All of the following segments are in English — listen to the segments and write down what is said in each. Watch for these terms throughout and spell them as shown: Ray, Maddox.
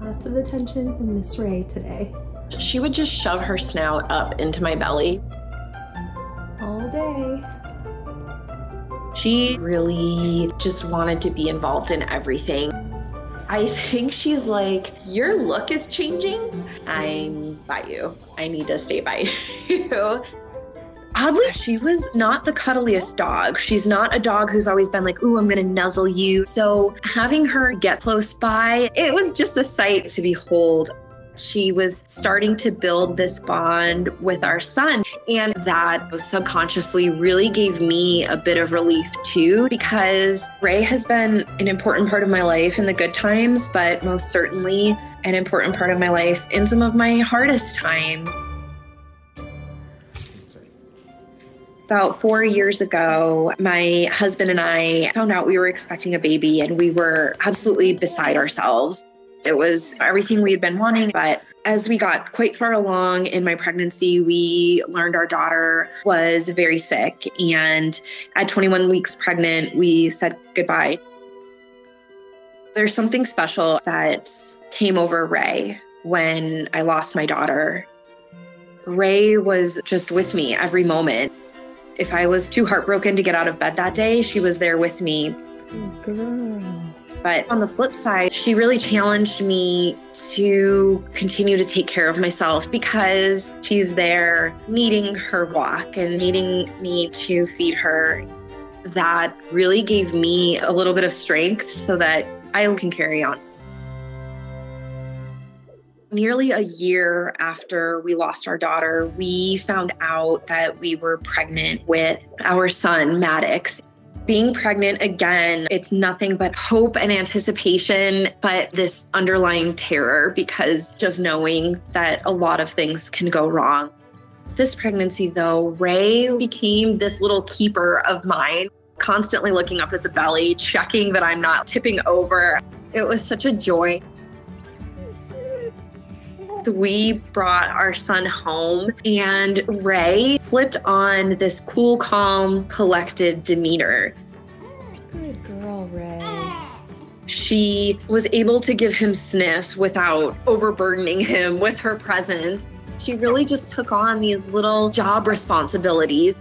Lots of attention from Miss Ray today. She would just shove her snout up into my belly. All day. She really just wanted to be involved in everything. I think she's like, your look is changing. I'm by you. I need to stay by you. Oddly, she was not the cuddliest dog. She's not a dog who's always been like, ooh, I'm gonna nuzzle you. So having her get close by, it was just a sight to behold. She was starting to build this bond with our son. And that was subconsciously really gave me a bit of relief too, because Ray has been an important part of my life in the good times, but most certainly an important part of my life in some of my hardest times. About 4 years ago, my husband and I found out we were expecting a baby, and we were absolutely beside ourselves. It was everything we had been wanting, but as we got quite far along in my pregnancy, we learned our daughter was very sick, and at 21 weeks pregnant, we said goodbye. There's something special that came over Ray when I lost my daughter. Ray was just with me every moment. If I was too heartbroken to get out of bed that day, she was there with me. Girl. But on the flip side, she really challenged me to continue to take care of myself, because she's there needing her walk and needing me to feed her. That really gave me a little bit of strength so that I can carry on. Nearly a year after we lost our daughter, we found out that we were pregnant with our son, Maddox. Being pregnant again, it's nothing but hope and anticipation, but this underlying terror because of knowing that a lot of things can go wrong. This pregnancy though, Ray became this little keeper of mine, constantly looking up at the belly, checking that I'm not tipping over. It was such a joy. We brought our son home, and Ray flipped on this cool, calm, collected demeanor. Good girl, Ray. She was able to give him sniffs without overburdening him with her presence. She really just took on these little job responsibilities.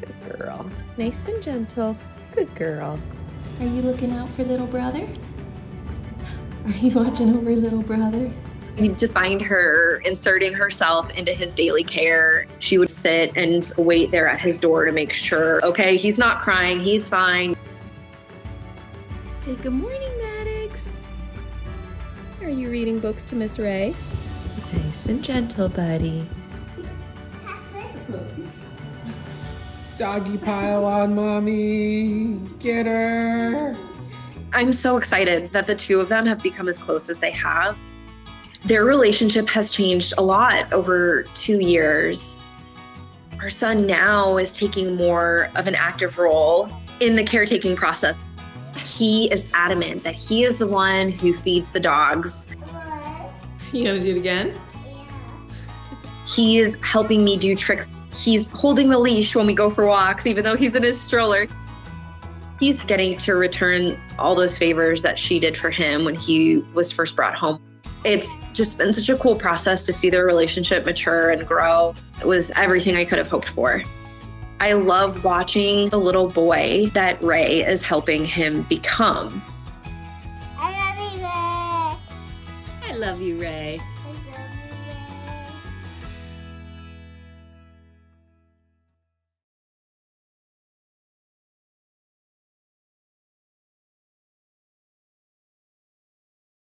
Good girl. Nice and gentle. Good girl. Are you looking out for little brother? Are you watching over little brother? You just find her inserting herself into his daily care. She would sit and wait there at his door to make sure, okay, he's not crying, he's fine. Say good morning, Maddox. Are you reading books to Miss Ray? Nice and gentle, buddy. Doggy pile on mommy, get her. I'm so excited that the two of them have become as close as they have. Their relationship has changed a lot over 2 years. Our son now is taking more of an active role in the caretaking process. He is adamant that he is the one who feeds the dogs. You gonna do it again? He is helping me do tricks. He's holding the leash when we go for walks, even though he's in his stroller. He's getting to return all those favors that she did for him when he was first brought home. It's just been such a cool process to see their relationship mature and grow. It was everything I could have hoped for. I love watching the little boy that Ray is helping him become. I love you, Ray. I love you, Ray. I love you.